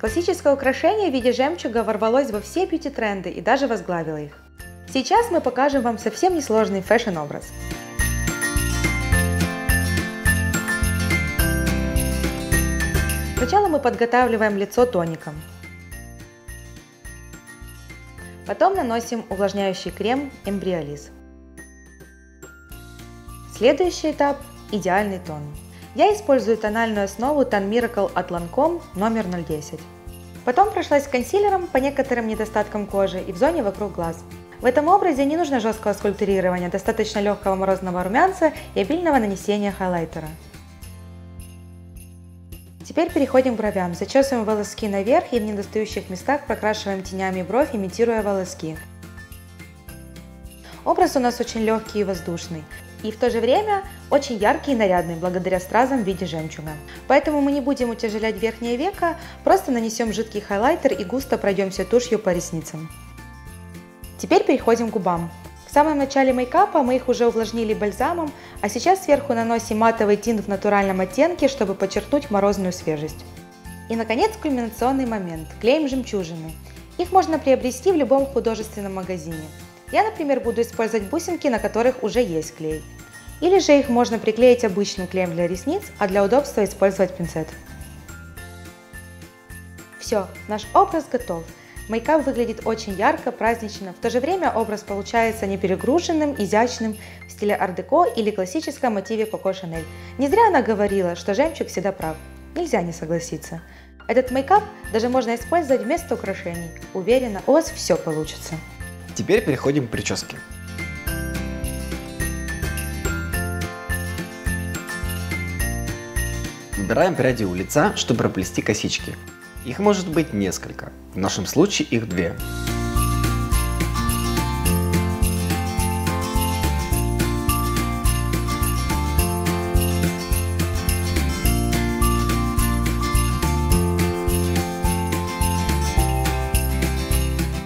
Классическое украшение в виде жемчуга ворвалось во все бьюти-тренды и даже возглавило их. Сейчас мы покажем вам совсем несложный фэшн-образ. Сначала мы подготавливаем лицо тоником. Потом наносим увлажняющий крем Embryolisse. Следующий этап – идеальный тон. Я использую тональную основу Tone Miracle от Lancome номер 010. Потом прошлась консилером по некоторым недостаткам кожи и в зоне вокруг глаз. В этом образе не нужно жесткого скульптурирования, достаточно легкого морозного румянца и обильного нанесения хайлайтера. Теперь переходим к бровям. Зачесываем волоски наверх и в недостающих местах прокрашиваем тенями бровь, имитируя волоски. Образ у нас очень легкий и воздушный. И в то же время очень яркий и нарядный, благодаря стразам в виде жемчуга. Поэтому мы не будем утяжелять верхнее веко, просто нанесем жидкий хайлайтер и густо пройдемся тушью по ресницам. Теперь переходим к губам. В самом начале мейкапа мы их уже увлажнили бальзамом, а сейчас сверху наносим матовый тинт в натуральном оттенке, чтобы подчеркнуть морозную свежесть. И, наконец, кульминационный момент – клеем жемчужины. Их можно приобрести в любом художественном магазине. Я, например, буду использовать бусинки, на которых уже есть клей. Или же их можно приклеить обычным клеем для ресниц, а для удобства использовать пинцет. Все, наш образ готов. Мейкап выглядит очень ярко, празднично, в то же время образ получается неперегруженным, изящным, в стиле ар-деко или классическом мотиве Coco Chanel. Не зря она говорила, что жемчуг всегда прав, нельзя не согласиться. Этот мейкап даже можно использовать вместо украшений. Уверена, у вас все получится. Теперь переходим к прическе. Выбираем пряди у лица, чтобы проплести косички. Их может быть несколько, в нашем случае их две.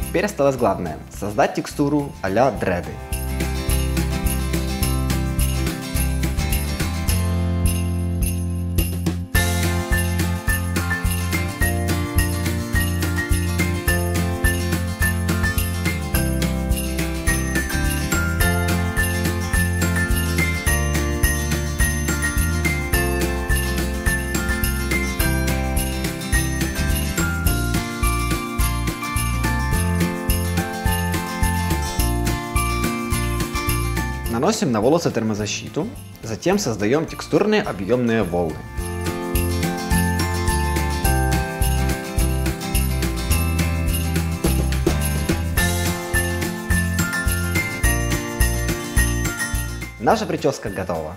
Теперь осталось главное – создать текстуру а-ля дреды. Наносим на волосы термозащиту, затем создаем текстурные объемные волны. Наша прическа готова.